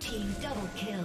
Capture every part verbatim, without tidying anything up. team double kill.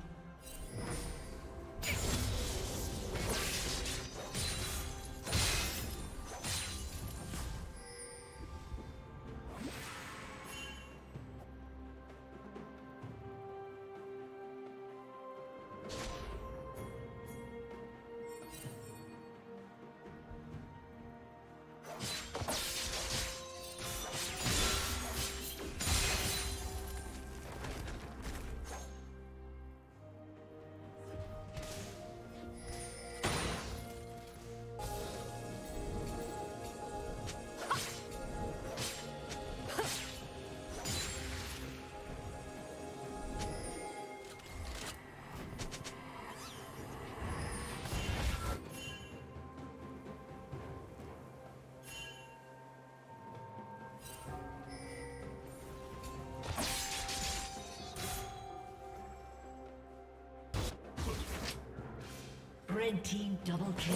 Red team double kill.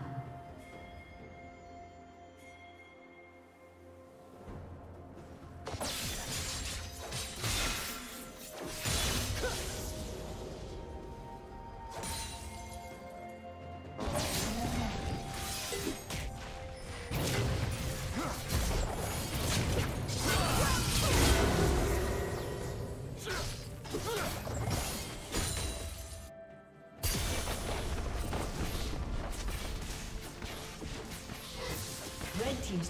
Team's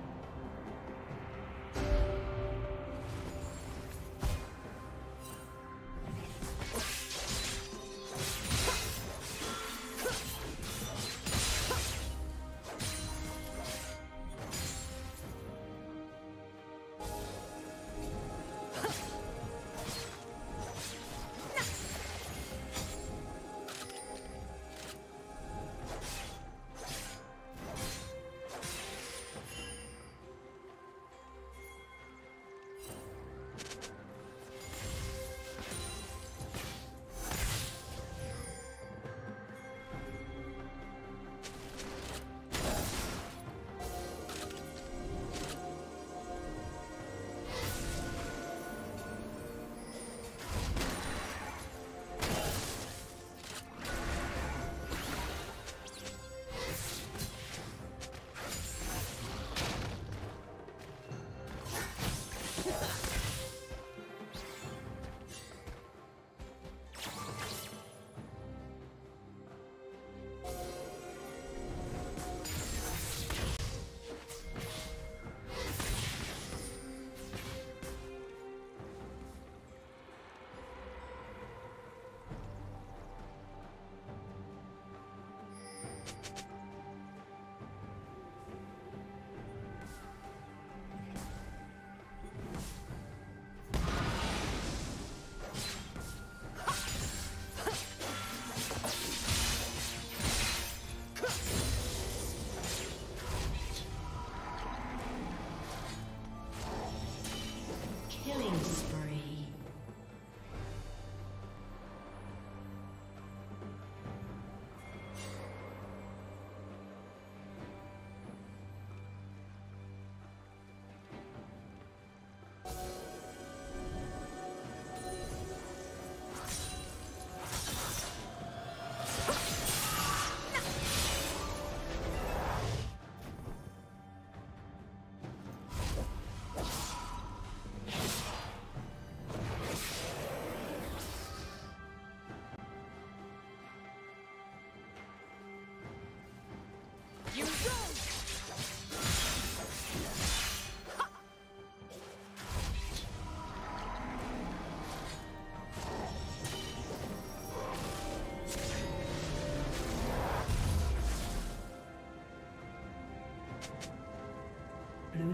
Blue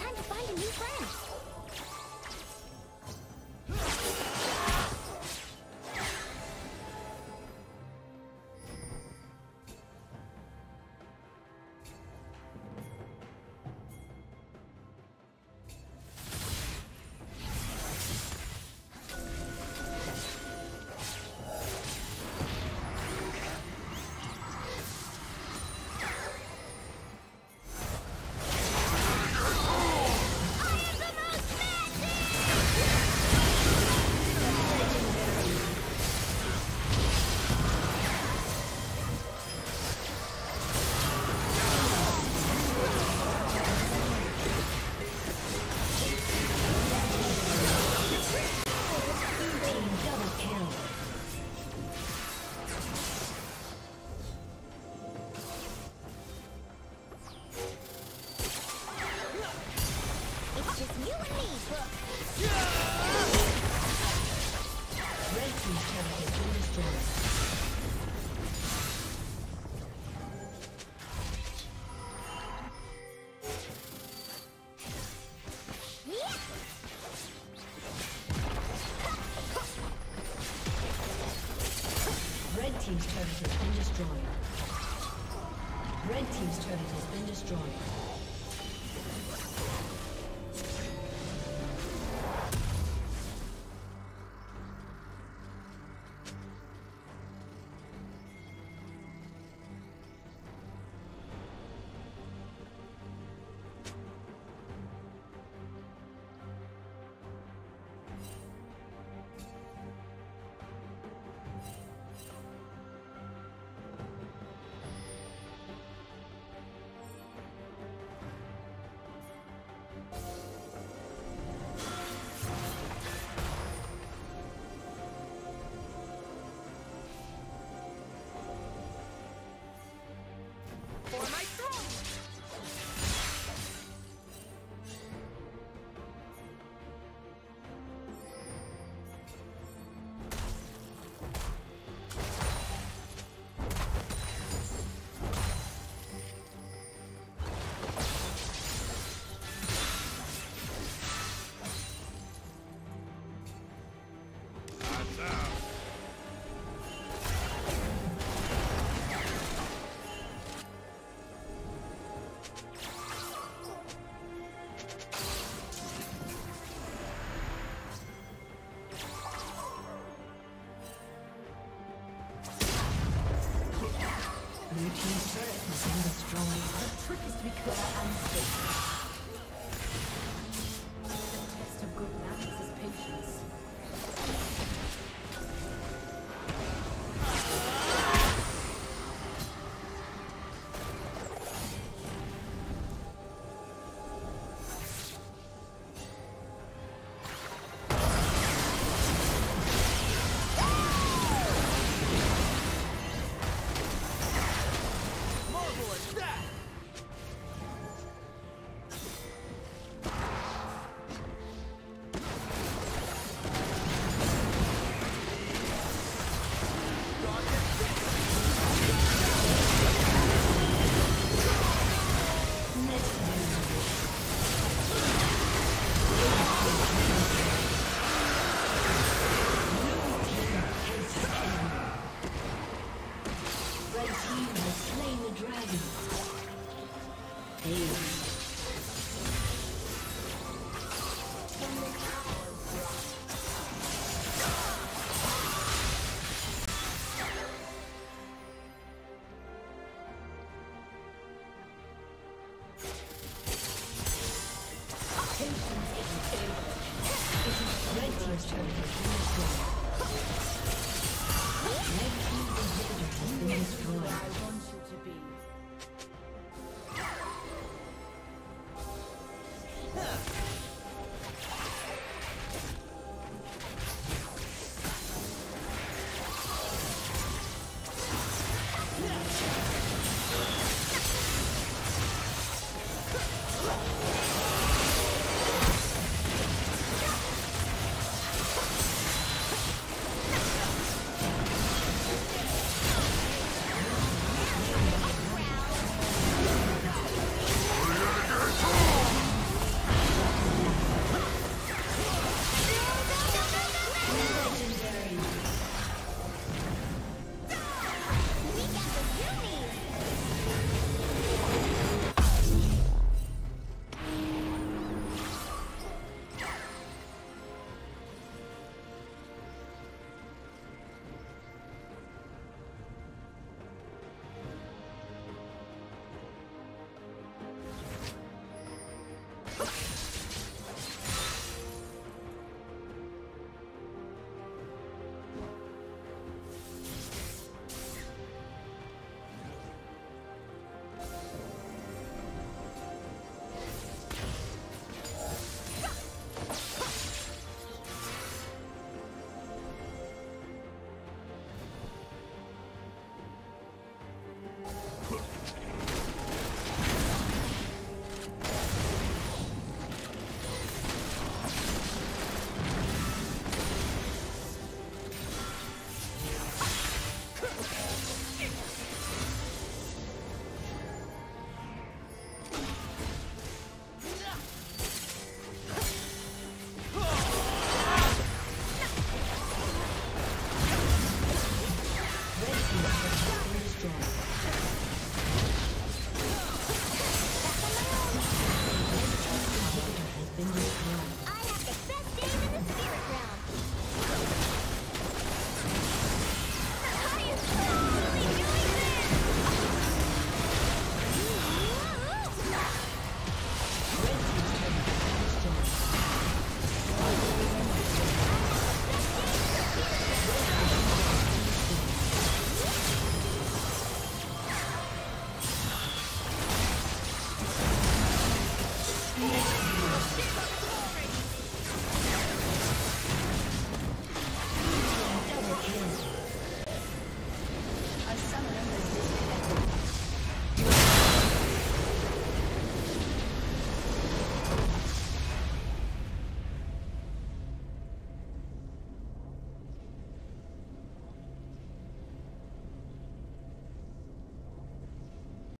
Time to find a new friend. turret has been destroyed. Let's go.